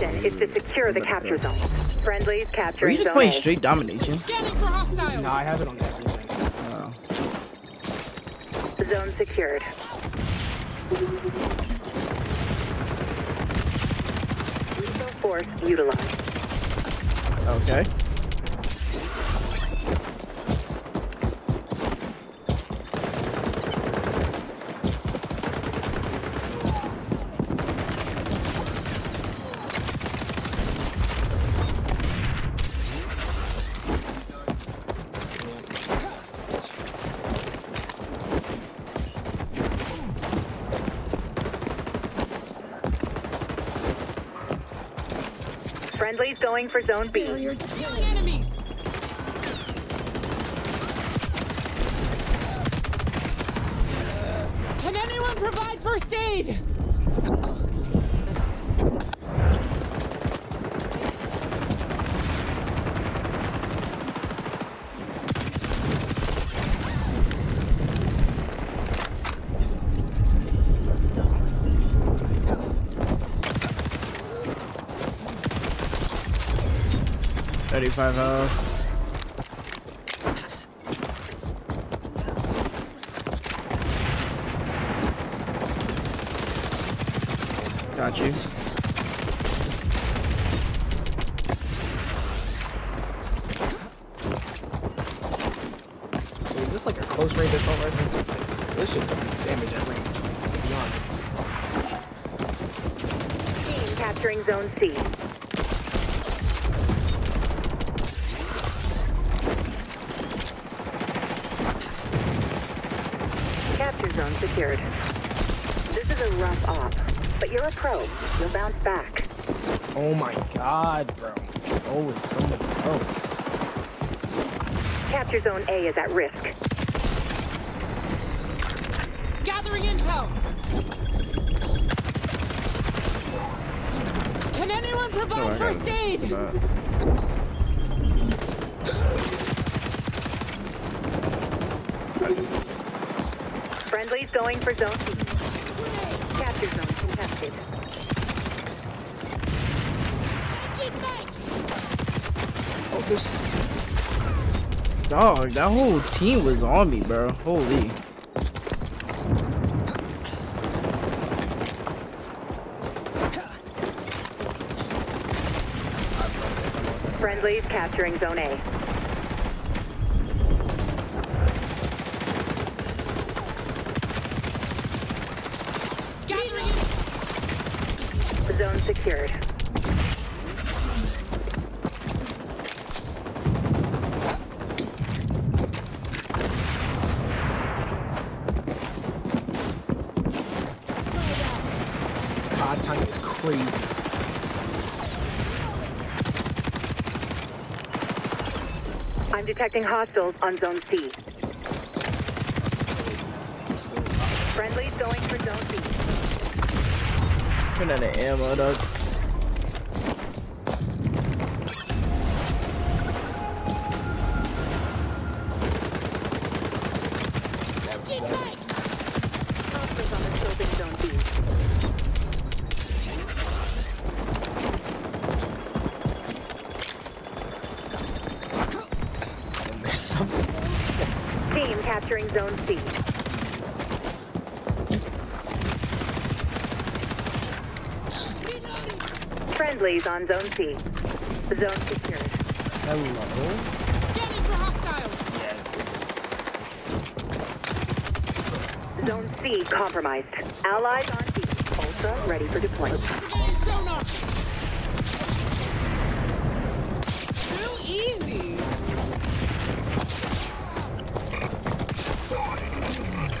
mission is to secure the capture zone. Friendlies capturing zone. Are you just playing straight domination? Scanning for hostiles. No, I have it on everything. Oh. Zone secured. Lethal force utilized. Okay. Friendly's going for zone B. Killing enemies. Can anyone provide first aid? Got you. So is this like a close range assault rifle? Like, this should damage at range, to be honest. Team capturing zone C. Zone secured. This is a rough op, but you're a pro. You'll bounce back. Oh my god, bro. It's always somebody else. Capture zone A is at risk. Gathering intel. Can anyone provide first aid? Friendly's going for zone C. Capture zone contested. Focus. Dog, that whole team was on me, bro. Holy. Friendly's capturing zone A. Zone secured. God, time is crazy. I'm detecting hostiles on zone C. Friendly going for zone C. I'm out of ammo, dog. Team capturing zone C. Friendlies on zone C. Zone secured. Hello? Scanning for hostiles! Yeah. Zone C compromised. Allies on B. Ultra ready for deployment. Too easy!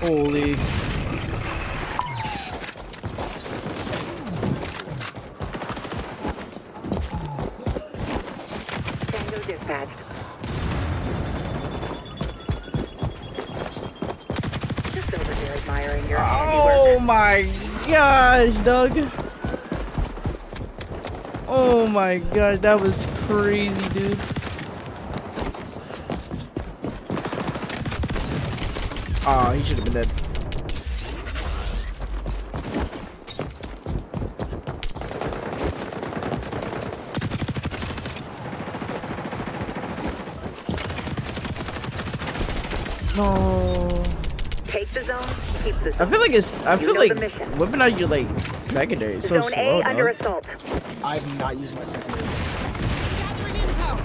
Holy... Oh my gosh, Doug. Oh my gosh, that was crazy, dude. Aw, he should have been dead. No. Take the zone, keep the zone. I feel like it's. I feel like whipping out your like secondary is so slow. Zone A under assault. I'm not using my secondary. Gathering intel.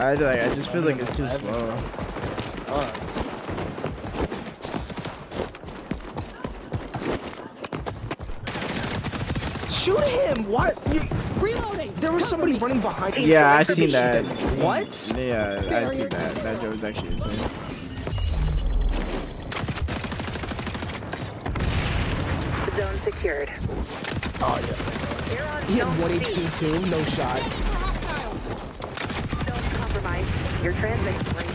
I just feel like it's too slow. Shoot him! What? Reloading! There was somebody running behind you. Yeah, I seen that. What? Yeah, I seen that. That joke was actually insane. Zone secured. Oh, yeah. He had 1 HP too. No shot. Your transmission range is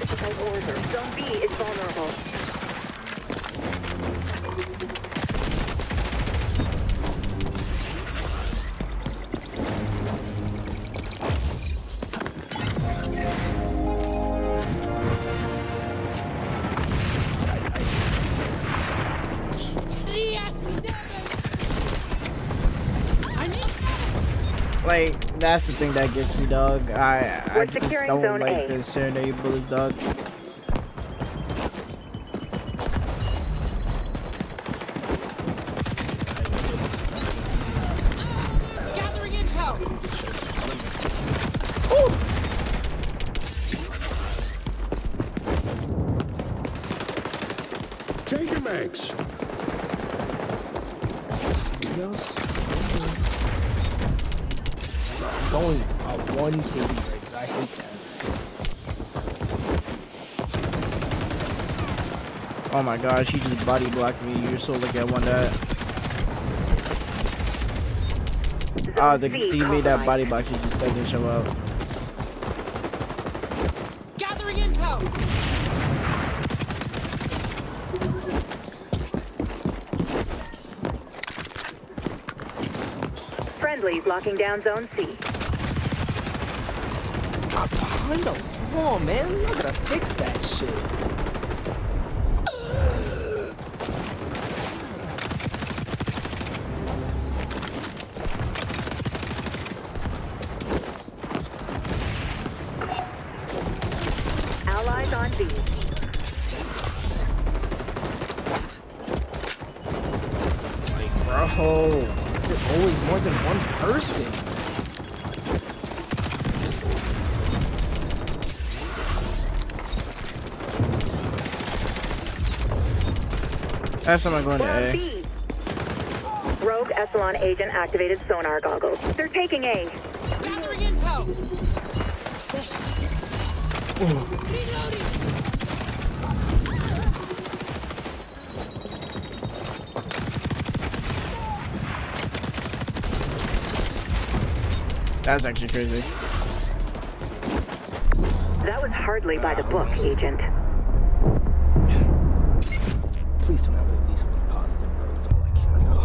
difficult order. Zone B is vulnerable. Like, that's the thing that gets me, dog. I just don't like the serenade bullets, dog. Gathering intel. Take your mags. Going out 1 KB, I hate that. Oh my gosh, he just body blocked me. You're so lucky I won that. Ah, the teammate that body blocked you just doesn't show up. Gathering intel. Friendly locking down zone C. I'm behind the wall, man. We're not gonna fix that shit. Allies on B. Like, bro. Is it always more than 1 person? Last time I'm going to A. Rogue Echelon agent activated sonar goggles. They're taking A. Gathering intel. Reloading. That's actually crazy. That was hardly by the book, agent. Please don't have at least 1 positive road, that's all I care about.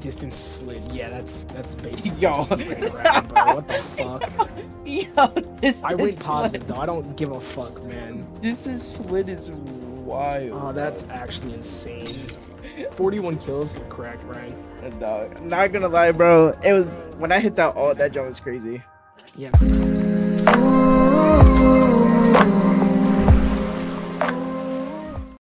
Distance slid, yeah, that's basically yo. Around, bro. What the fuck? Yo, this I went positive slid. Though, I don't give a fuck, man. This is slid is wild. Oh, that's actually insane. 41 kills, correct, Ryan? And, not gonna lie, bro. It was when I hit that ult, that jump was crazy. Yeah.